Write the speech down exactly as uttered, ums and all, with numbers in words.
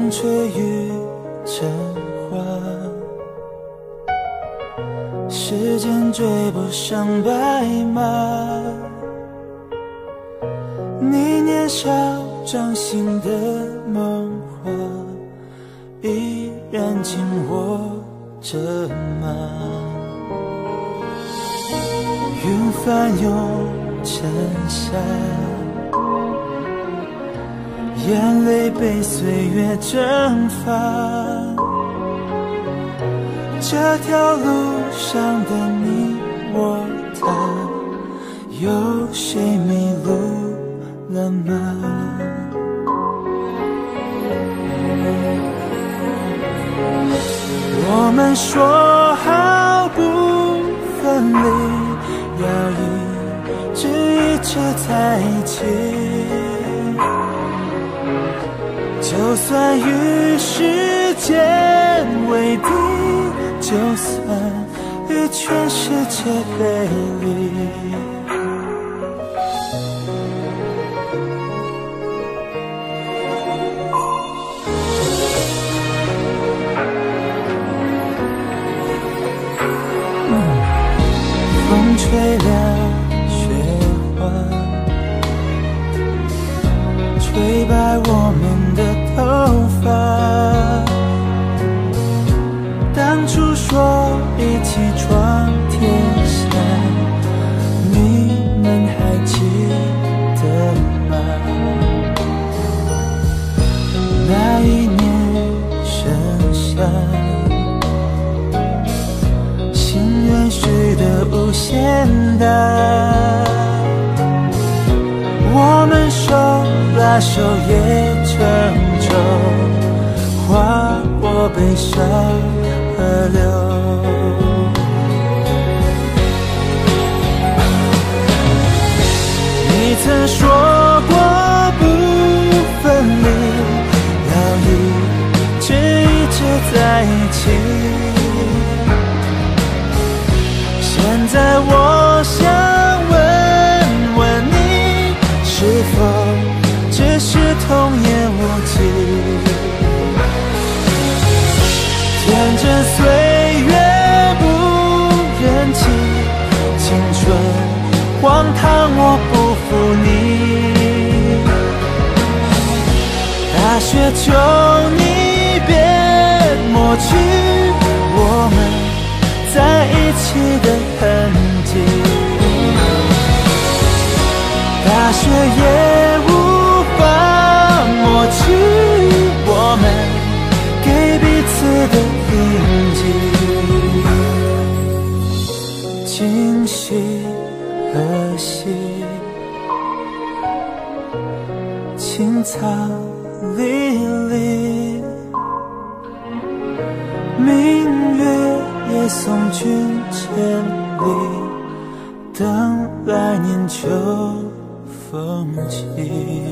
风吹雨成花，时间追不上白马。你年少掌心的梦话，依然紧握着吗？云翻涌成沙。 眼泪被岁月蒸发，这条路上的你我他，有谁迷路了吗？我们说好不分离，要一直一直在一起。 就算与时间为敌，就算与全世界背离，嗯、风吹了雪花，吹白我们的。 头发，当初说一起闯天下，你们还记得吗？那一年盛夏，心愿许得无限大，我们手拉手也成。 划过悲伤河流，你曾说过不分离，要一直一直在一起。现在我想问问你，是否只是童言？ 看着岁月不忍弃，青春荒唐我不负你。大雪求你别抹去我们在一起的痕迹，大雪也无法抹去我们。 给彼此的印记，今夕何夕？青草离离，明月也送君千里，等来年秋风起。